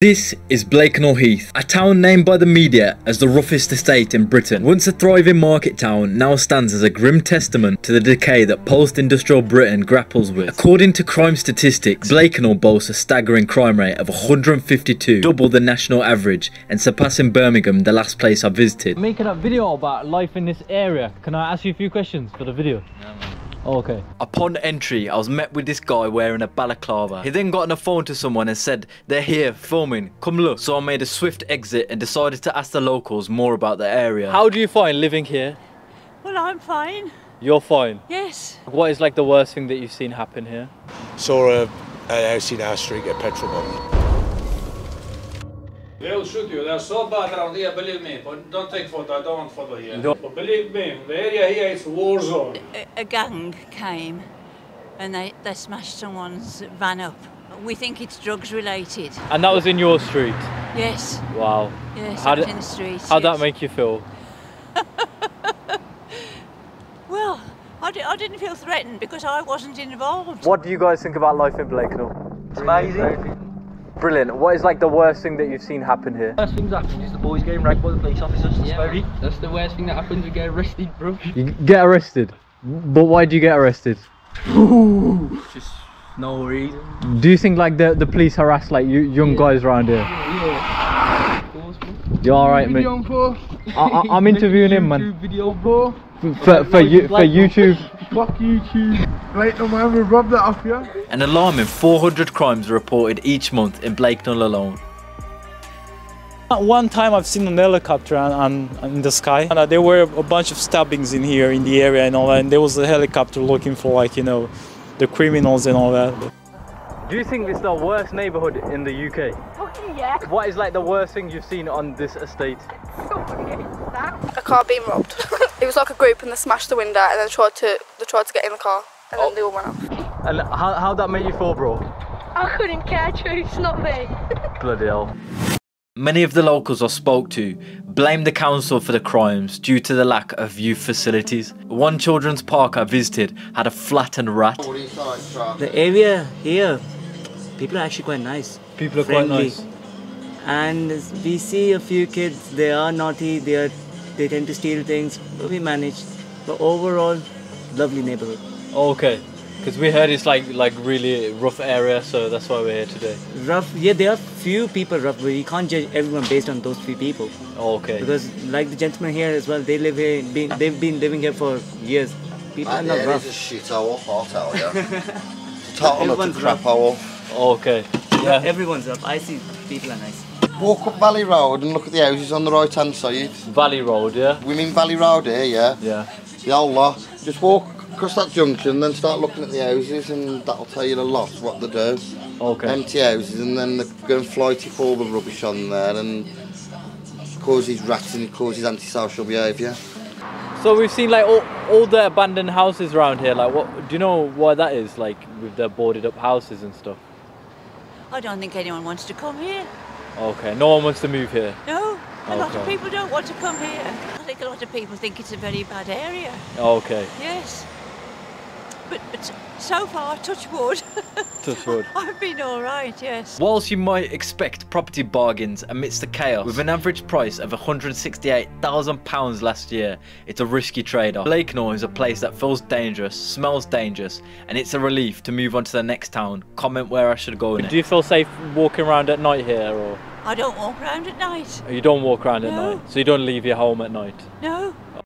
This is Blakenall Heath, a town named by the media as the roughest estate in Britain. Once a thriving market town, now stands as a grim testament to the decay that post-industrial Britain grapples with. According to crime statistics, Blakenall boasts a staggering crime rate of 152, double the national average and surpassing Birmingham, the last place I visited. I'm making a video about life in this area. Can I ask you a few questions for the video? No, man. Okay. Upon entry, I was met with this guy wearing a balaclava. He then got on the phone to someone and said, "They're here filming, come look." So I made a swift exit and decided to ask the locals more about the area. How do you find living here? Well, I'm fine. You're fine? Yes. What is like the worst thing that you've seen happen here? Saw a house in our street get petrol bombed. They'll shoot you. They're so bad around here, believe me. But don't take photo, I don't want photo here. No. But believe me, the area here is war zone. A gang came and they smashed someone's van up. We think it's drugs related. And that was in your street? Yes. Wow. Yes, how'd in the street. How'd that make you feel? Well, I didn't feel threatened because I wasn't involved. What do you guys think about life in Blakenall? It's amazing. Brilliant. What is like the worst thing that you've seen happen here? The worst thing that happened is the boys getting ragged by the police officers. Yeah, that's the worst thing that happens. We get arrested, bro. You get arrested? But why do you get arrested? Just no reason. Do you think like the police harass like young guys around here? Yeah. Of course, bro. You're alright, mate. I'm interviewing him, man. Video, bro. For YouTube. Fuck YouTube. Blakenall, man, we'll rub that off you. An alarming 400 crimes are reported each month in Blakenall alone. At one time I've seen an helicopter and in the sky, and there were a bunch of stabbings in here in the area and all that, and there was a helicopter looking for, like, you know, the criminals and all that. Do you think this is the worst neighbourhood in the UK? Fucking yeah. What is like the worst thing you've seen on this estate? A car being robbed. It was like a group and they smashed the window and they tried to get in the car and then they all went off. And how'd that make you feel, bro? I couldn't care, truth's not me. Bloody hell. Many of the locals I spoke to blamed the council for the crimes due to the lack of youth facilities. One children's park I visited had a flattened rat. The area here, people are actually quite nice. People are friendly. Quite nice. And we see a few kids, they are naughty, they tend to steal things, but we manage. But overall, lovely neighbourhood. Okay, because we heard it's like really rough area, so that's why we're here today. Rough, yeah, there are few people rough, but we can't judge everyone based on those few people. Okay. Because like the gentleman here as well, they live here, they've been living here for years. People are not rough. It's a shit hour, hot hour, yeah. It's a total of a crap hour. Okay. Yeah, everyone's up. I see people are nice. Walk up Valley Road and look at the houses on the right hand side. Valley Road, yeah? We mean Valley Road here, yeah? Yeah. The whole lot. Just walk across that junction and then start looking at the houses and that'll tell you a lot what they do. Okay. Empty houses, and then they go and fly tip all the rubbish on there and causes rats and causes antisocial behaviour. So we've seen like all the abandoned houses around here, like what do you know why that is, like with the boarded up houses and stuff? I don't think anyone wants to come here. Okay, no one wants to move here? No, a lot of people don't want to come here. I think a lot of people think it's a very bad area. Okay. Yes. But so far, touch wood. Touch wood. I've been all right, yes. Whilst you might expect property bargains amidst the chaos, with an average price of £168,000 last year, it's a risky trade-off. Blakenall is a place that feels dangerous, smells dangerous, and it's a relief to move on to the next town. Comment where I should go next. Do you feel safe walking around at night here, or...? I don't walk around at night. You don't walk around at night? So you don't leave your home at night? No.